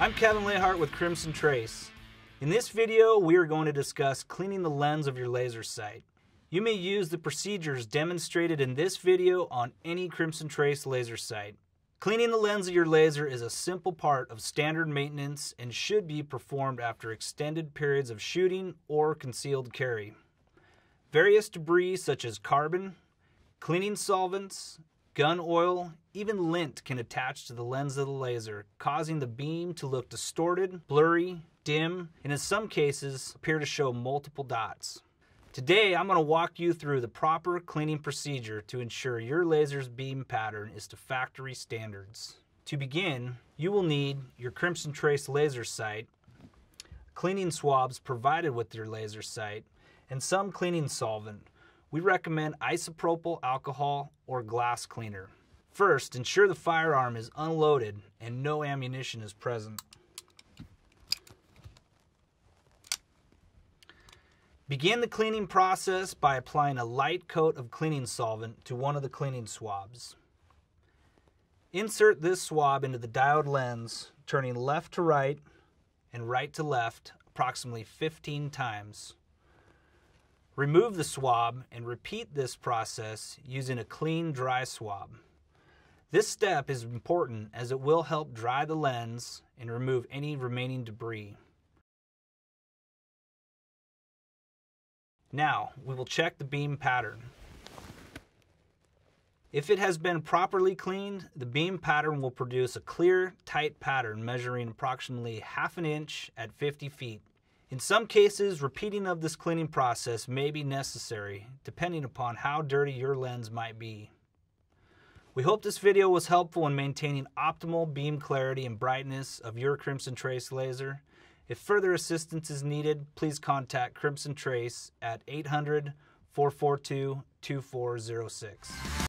I'm Kevin Lehart with Crimson Trace. In this video, we are going to discuss cleaning the lens of your laser sight. You may use the procedures demonstrated in this video on any Crimson Trace laser sight. Cleaning the lens of your laser is a simple part of standard maintenance and should be performed after extended periods of shooting or concealed carry. Various debris such as carbon, cleaning solvents, gun oil, even lint can attach to the lens of the laser, causing the beam to look distorted, blurry, dim, and in some cases appear to show multiple dots. Today I'm going to walk you through the proper cleaning procedure to ensure your laser's beam pattern is to factory standards. To begin, you will need your Crimson Trace laser sight, cleaning swabs provided with your laser sight, and some cleaning solvent. We recommend isopropyl alcohol or glass cleaner. First, ensure the firearm is unloaded and no ammunition is present. Begin the cleaning process by applying a light coat of cleaning solvent to one of the cleaning swabs. Insert this swab into the diode lens, turning left to right and right to left approximately 15 times. Remove the swab and repeat this process using a clean, dry swab. This step is important as it will help dry the lens and remove any remaining debris. Now, we will check the beam pattern. If it has been properly cleaned, the beam pattern will produce a clear, tight pattern measuring approximately half an inch at 50 feet. In some cases, repeating of this cleaning process may be necessary, depending upon how dirty your lens might be. We hope this video was helpful in maintaining optimal beam clarity and brightness of your Crimson Trace laser. If further assistance is needed, please contact Crimson Trace at 800-442-2406.